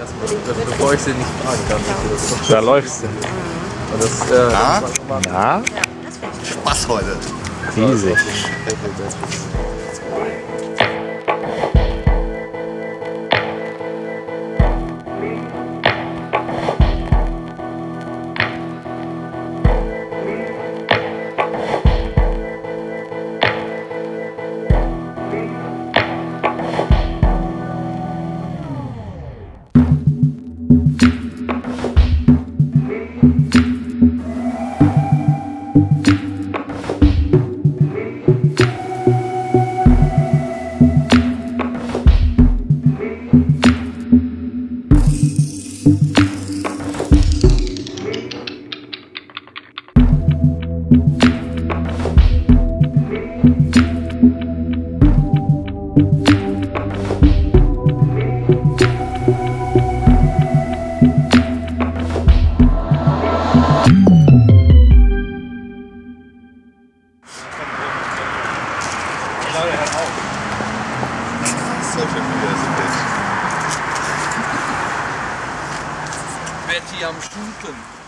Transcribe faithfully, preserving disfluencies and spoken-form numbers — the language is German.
Das, bevor ich sie nicht fragen kann. Da läufst du. Und das, äh, ja? Ja? Spaß heute. Riesig. Betty am Stuten.